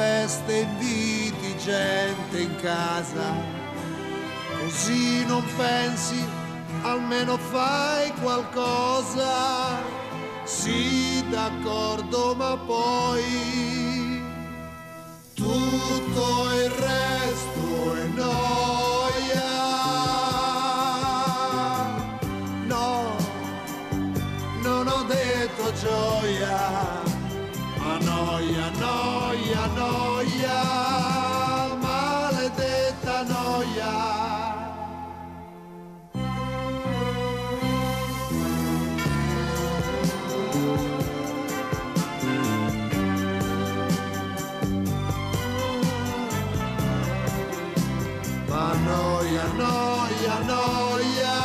festa inviti gente in casa, così non pensi, almeno fai qualcosa. Sì, d'accordo, ma poi tutto il resto è noia. No, non ho detto gioia, ma noia, noia, noia, maledetta noia. Ma noia, noia, noia,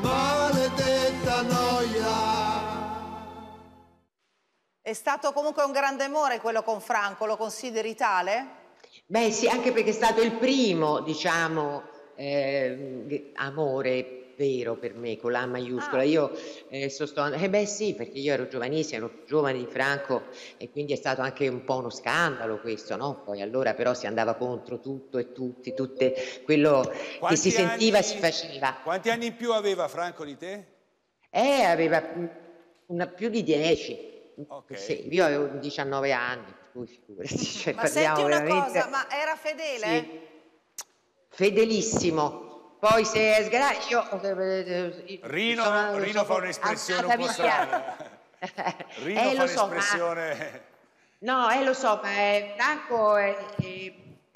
maledetta noia. È stato comunque un grande amore quello con Franco, lo consideri tale? Beh sì, anche perché è stato il primo, diciamo, amore vero per me, con la maiuscola. Ah. Io beh sì, perché io ero giovanissima, ero giovane di Franco e quindi è stato anche un po' uno scandalo questo, no? Poi allora però si andava contro tutto e tutti, tutte quello che si sentiva si faceva. Quanti anni in più aveva Franco di te? Aveva più di 10. Okay. Sì, io avevo 19 anni, per cui figurati. Cioè, ma senti una cosa, ma era fedele? Sì. Fedelissimo. Poi se sgracci, Rino fa un'espressione un po' strana. Rino fa un'espressione... Ma... No, lo so, ma Franco,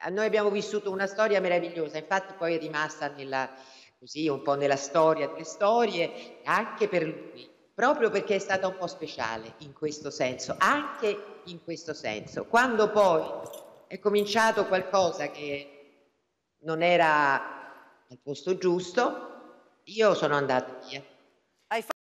noi abbiamo vissuto una storia meravigliosa, infatti poi è rimasta nella, così, un po' nella storia delle storie, anche per lui. Proprio perché è stata un po' speciale in questo senso, anche in questo senso. Quando poi è cominciato qualcosa che non era al posto giusto, io sono andata via.